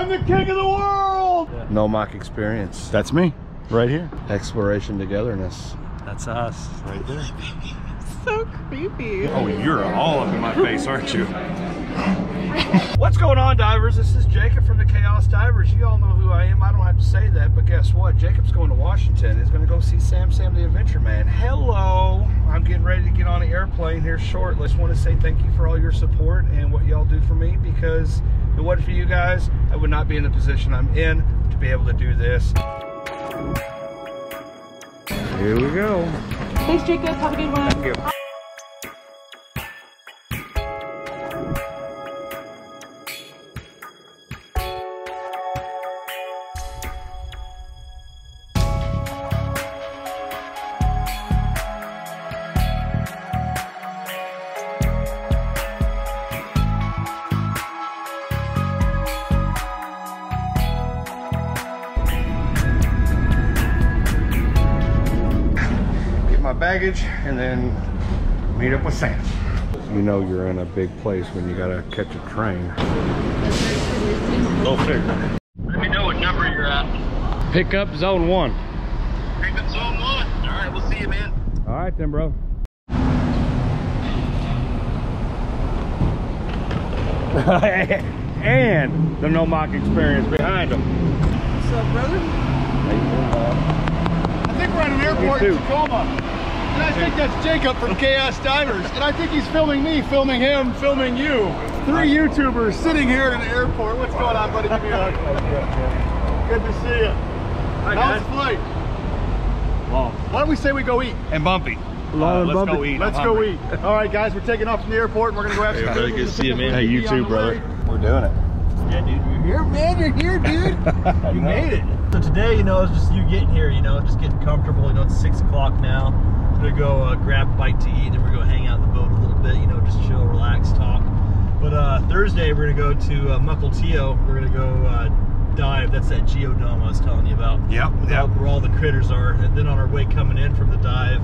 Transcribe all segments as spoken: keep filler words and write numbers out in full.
I'm the king of the world! Yeah. Nomoc Experience. That's me, right here. Exploration Togetherness. That's us. Right there. So creepy. Oh, you're all up in my face, aren't you? What's going on, divers? This is Jacob from the Chaos Divers. You all know who I am. I don't have to say that, but guess what? Jacob's going to Washington. He's going to go see Sam Sam the Adventure Man. Hello. I'm getting ready to get on an airplane here shortly. Just want to say thank you for all your support and what y'all do for me, because if it wasn't for you guys, I would not be in the position I'm in to be able to do this. Here we go. Thanks, Jacob. Have a good one. Thank you. Baggage, and then meet up with Sam. You know you're in a big place when you gotta catch a train. Go figure. Let me know what number you're at. Pick up zone one. Pick up zone one. All right, we'll see you, man. All right then, bro. And the Nomoc Experience behind them. What's up, brother? I think we're at an airport in Tacoma. And I think that's Jacob from Chaos Divers. And I think he's filming me, filming him, filming you. Three YouTubers sitting here at an airport. What's going on, buddy? Give me a hug. Good to see you. Hi, how's the flight? Long. Why don't we say we go eat? And bumpy. Long uh, and let's bumpy. Go eat. Let's go eat. All right, guys, we're taking off from the airport and we're going to go have some food. Hey, good to see you, man. Hey, you too, brother. We're doing it. Yeah, dude, you're here, man. You're here, dude. You made it. So today, you know, it's just you getting here, you know, just getting comfortable. You know, it's six o'clock now. We're gonna go uh, grab a bite to eat, and then we're gonna hang out in the boat a little bit, you know, just chill, relax, talk. But uh, Thursday we're gonna go to uh, Mukilteo. We're gonna go uh, dive. That's that Geodome I was telling you about. Yeah, yeah. Where all the critters are. And then on our way coming in from the dive,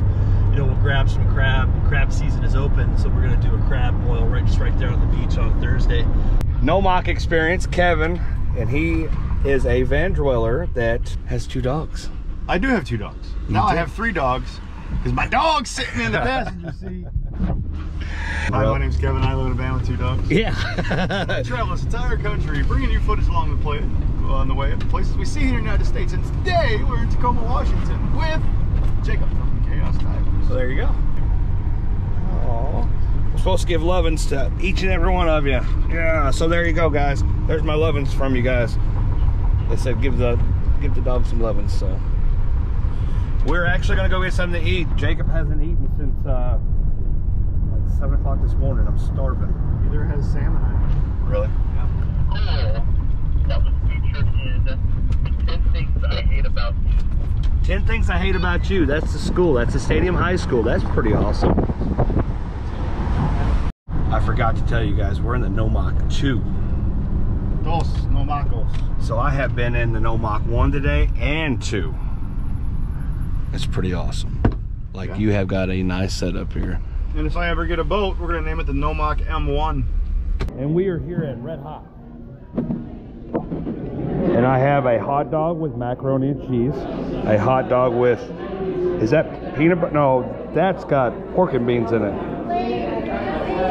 you know, we'll grab some crab. Crab season is open, so we're gonna do a crab boil right just right there on the beach on Thursday. Nomoc Experience, Kevin, and he is a van dweller that has two dogs. I do have two dogs. You now do? I have three dogs. Because my dog's sitting in the passenger seat. Hi, my name's Kevin. I live in a van with two dogs. Yeah. I travel this entire country, bringing you footage along the play, on the way of the places we see here in the United States. And today, we're in Tacoma, Washington with Jacob from Chaos Divers. So there you go. Aww. We're supposed to give lovin's to each and every one of you. Yeah, so there you go, guys. There's my lovin's from you guys. They said give the, give the dog some lovin's, so. We're actually gonna go get something to eat. Jacob hasn't eaten since uh, like seven o'clock this morning. I'm starving. Neither has Sam and I. Really? Yeah. Oh, that was featured in ten Things I Hate About You. ten Things I Hate About You. That's the school. That's the Stadium High School. That's pretty awesome. I forgot to tell you guys, we're in the Nomoc two. Dos Nomocos. So I have been in the Nomoc one today and two. It's pretty awesome. Like, yeah. You have got a nice setup here. And if I ever get a boat, we're going to name it the Nomoc M one. And we are here at Red Hot. And I have a hot dog with macaroni and cheese. A hot dog with, is that peanut butter? No, that's got pork and beans in it.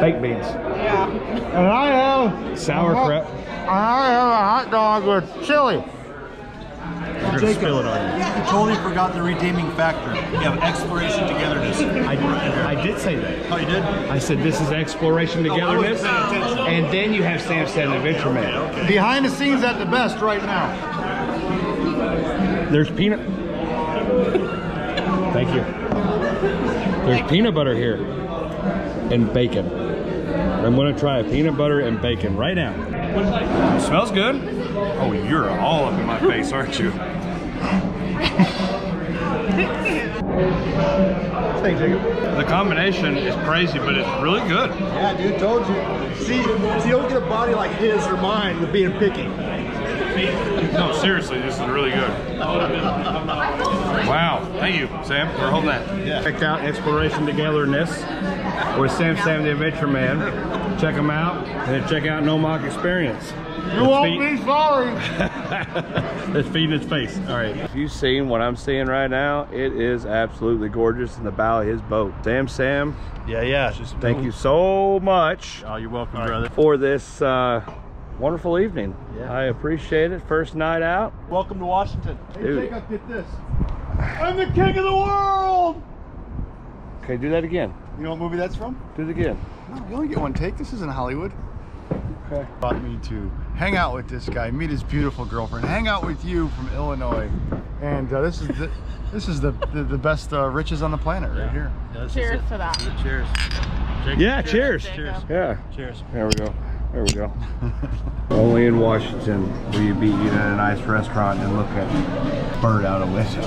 Baked beans. Yeah. And I have sauerkraut. I have a hot dog with chili. Jacob, spill it on you. You totally forgot the redeeming factor. You have exploration togetherness. I did, I did say that. Oh, you did? I said this is exploration togetherness, oh, and then you have Sam Sam the Adventure Man. Okay, okay. Behind the scenes at the best right now. There's peanut. Thank you. There's peanut butter here and bacon. I'm going to try a peanut butter and bacon right now. It smells good. Oh, you're all up in my face, aren't you? Thanks, Jacob. The combination is crazy, but it's really good. Yeah, dude, told you. See, you don't get a body like his or mine with being picky. No, seriously, this is really good. Wow, thank you, Sam, for holding that. Yeah. Checked out Exploration Togetherness with Sam Sam the Adventure Man. Check them out, and check out Nomoc Experience. You it's won't feed. be sorry. It's feeding its face. All right. If you've seen what I'm seeing right now, it is absolutely gorgeous in the bow of his boat. Sam Sam. Yeah, yeah. Just thank you so much. Oh, you're welcome, right, brother. For this uh, wonderful evening. Yeah. I appreciate it. First night out. Welcome to Washington. Hey, Dude. Jacob, get this. I'm the king of the world. Okay, do that again. You know what movie that's from? Do it again. No, you only get one take. This isn't Hollywood. Okay. Brought me to hang out with this guy, meet his beautiful girlfriend, hang out with you from Illinois, and uh, this is the, this is the the, the best uh, riches on the planet right yeah. here. Yeah, cheers to that. Cheers. Jacob, yeah, cheers. Cheers. Yeah. Cheers. There we go. There we go. Only in Washington will you be eating at a nice restaurant and look at bird out of wishes.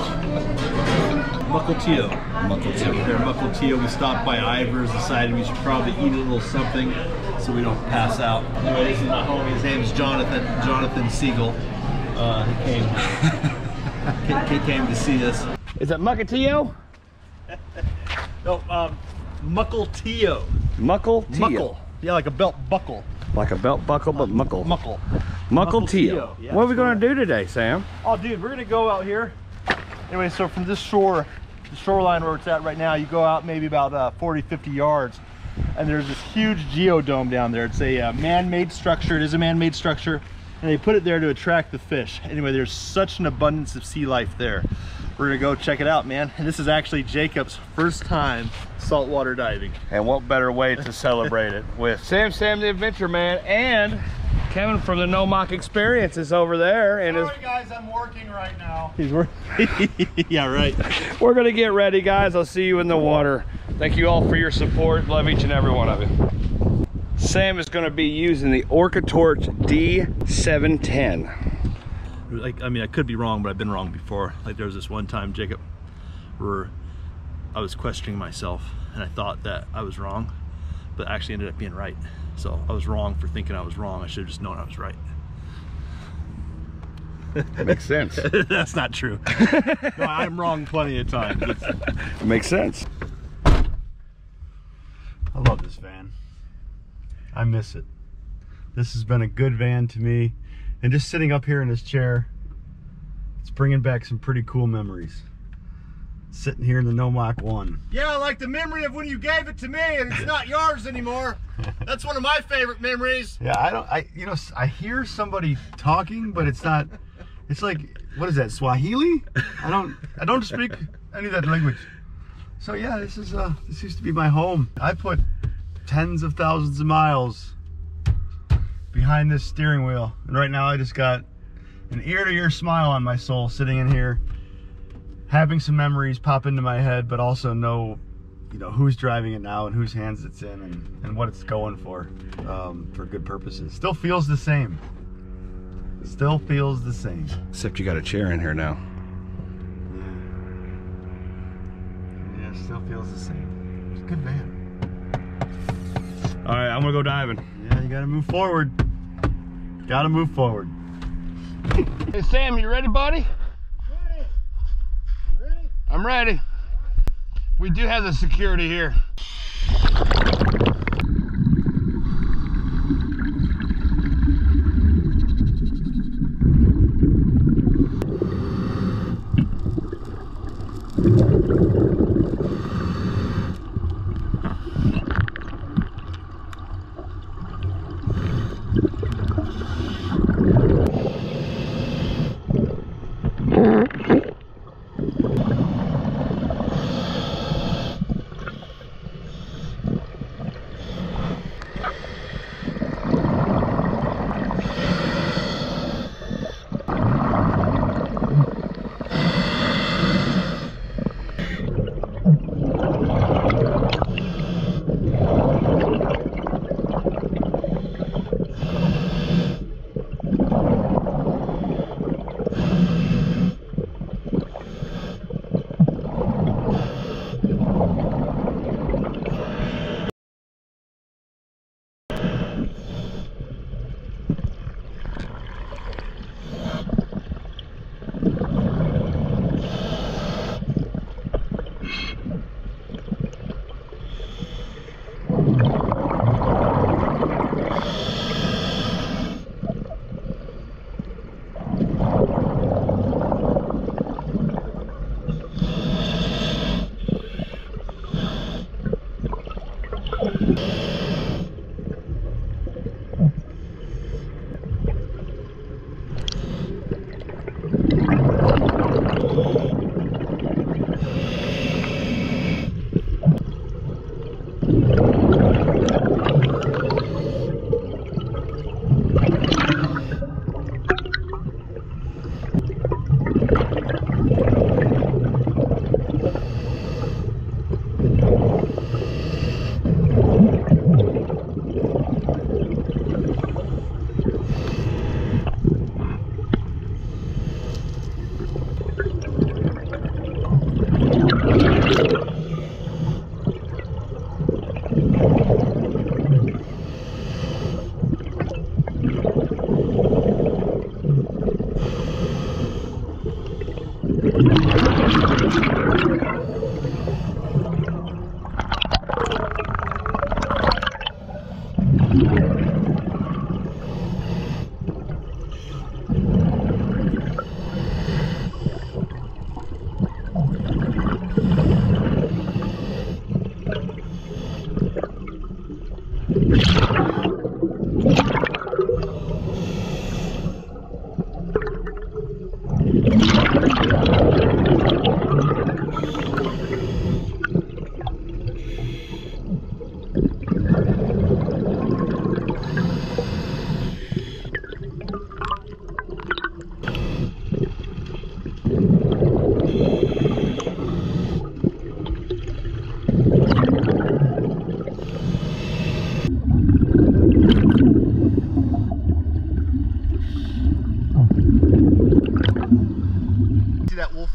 Mukilteo. Mukilteo. They're Mukilteo. We stopped by Ivers, decided we should probably eat a little something so we don't pass out. Anyway, this is my homie. His name's Jonathan. Jonathan Siegel. Uh, he came. he came to see us. Is that Mukilteo? No, um, Mukilteo. Mukilteo. Muckle. Yeah, like a belt buckle. Like a belt buckle, but um, muckle. Muckle. Mukilteo. Yeah, what are we gonna do today, Sam? Oh, dude, we're gonna go out here. Anyway, so from this shore, the shoreline where it's at right now, you go out maybe about uh, forty, fifty yards, and there's this huge geodome down there. It's a uh, man-made structure. It is a man-made structure, and they put it there to attract the fish. Anyway, there's such an abundance of sea life there. We're gonna go check it out, man. And this is actually Jacob's first time saltwater diving. And what better way to celebrate it with Sam Sam the Adventure Man and Kevin from the Nomoc Experience is over there, and sorry, guys, I'm working right now. He's working. Yeah, right. We're gonna get ready, guys. I'll see you in the water. Thank you all for your support. Love each and every one of you. Sam is gonna be using the OrcaTorch D seven ten. Like, I mean, I could be wrong, but I've been wrong before. Like, there was this one time, Jacob, where I was questioning myself, and I thought that I was wrong, but I actually ended up being right. So I was wrong for thinking I was wrong. I should have just known I was right. That makes sense. That's not true. No, I'm wrong plenty of times. It makes sense. I love this van. I miss it. This has been a good van to me. And just sitting up here in this chair, it's bringing back some pretty cool memories. Sitting here in the Nomoc one. Yeah, like the memory of when you gave it to me and it's not yours anymore. That's one of my favorite memories. Yeah, I don't, I, you know, I hear somebody talking, but it's not, it's like, what is that, Swahili? I don't, I don't speak any of that language. So yeah, this is, uh, this used to be my home. I put tens of thousands of miles behind this steering wheel. And right now I just got an ear to ear smile on my soul sitting in here, having some memories pop into my head, but also know, you know, who's driving it now and whose hands it's in and, and what it's going for, um, for good purposes. Still feels the same. Still feels the same. Except you got a chair in here now. Yeah, yeah, still feels the same. It's a good van. All right, I'm gonna go diving. Yeah, you gotta move forward. Gotta move forward. Hey, Sam, you ready, buddy? I'm ready. We do have the security here.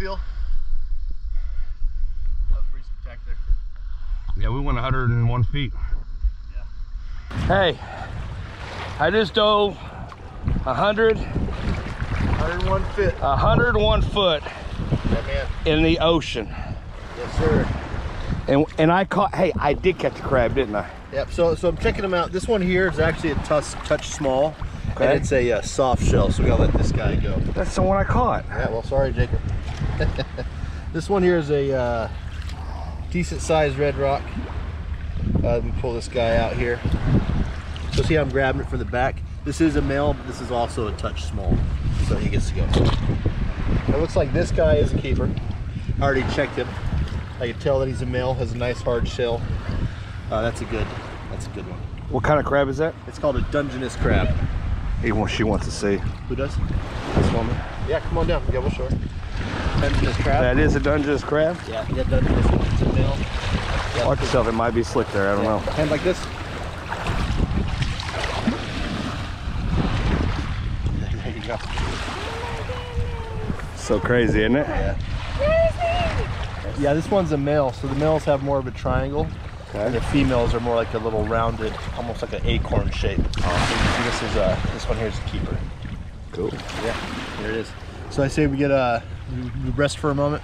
feel? That was pretty spectacular. Yeah, we went one hundred and one feet. Yeah. Hey, I just dove one hundred, one hundred one foot. one hundred one foot yeah, in the ocean. Yes, sir. And, and I caught, hey, I did catch a crab, didn't I? Yep, so, so I'm checking them out. This one here is actually a tuss, touch small, okay. And it's a uh, soft shell, so we gotta let this guy go. That's the one I caught. Yeah, well, sorry, Jacob. This one here is a uh, decent-sized red rock. Uh, let me pull this guy out here. So see how I'm grabbing it from the back? This is a male, but this is also a touch small, so he gets to go. It looks like this guy is a keeper. I already checked him. I can tell that he's a male, has a nice hard shell. Uh, that's a good, that's a good one. What kind of crab is that? It's called a Dungeness crab. He wants, she wants to see. Who does? This woman. Yeah, come on down. Yeah, we'll show her. Dungeness crab. That is a Dungeness crab? Yeah, yeah, Dungeness crab. It's a male. Yeah. Watch yourself, it might be slick there, I don't yeah. know. Hand like this. There you go. So crazy, isn't it? Yeah. Yeah, this one's a male, so the males have more of a triangle, okay. And the females are more like a little rounded, almost like an acorn shape. Uh, so this is uh, this one here is a keeper. Cool. Yeah, there it is. So I say we get uh, we rest for a moment,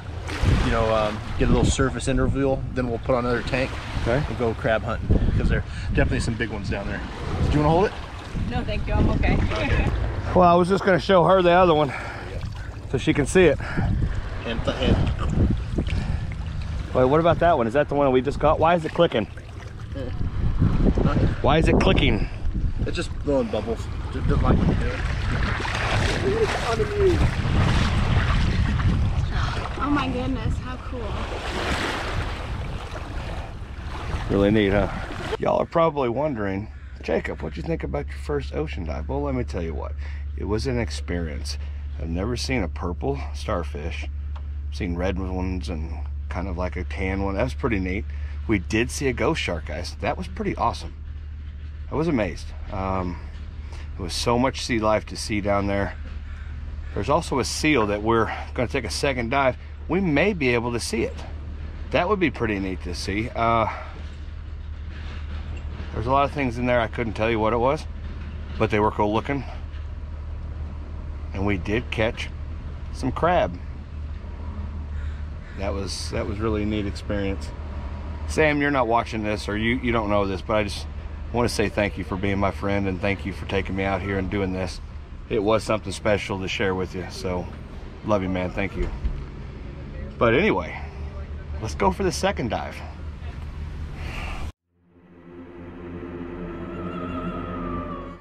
you know, um, get a little surface interval, then we'll put on another tank. Okay. And go crab hunting because there are definitely some big ones down there. Do you want to hold it? No, thank you. I'm okay. okay. Well, I was just going to show her the other one, yeah. So she can see it. And. and Wait, what about that one? Is that the one we just caught? Why is it clicking? Why is it clicking? It's just blowing bubbles. Just doesn't like what you do. Oh my goodness, how cool. Really neat, huh? Y'all are probably wondering, Jacob, what'd you think about your first ocean dive? Well, let me tell you what. It was an experience. I've never seen a purple starfish. I've seen red ones and kind of like a tan one. That was pretty neat. We did see a ghost shark, guys. That was pretty awesome. I was amazed. Um, there was so much sea life to see down there. There's also a seal that we're going to take a second dive. We may be able to see it. That would be pretty neat to see. Uh, there's a lot of things in there I couldn't tell you what it was, but they were cool looking. And we did catch some crab. That was that was really a neat experience. Sam, you're not watching this, or you you don't know this, but I just want to say thank you for being my friend and thank you for taking me out here and doing this. It was something special to share with you, so love you, man. Thank you. But anyway, let's go for the second dive.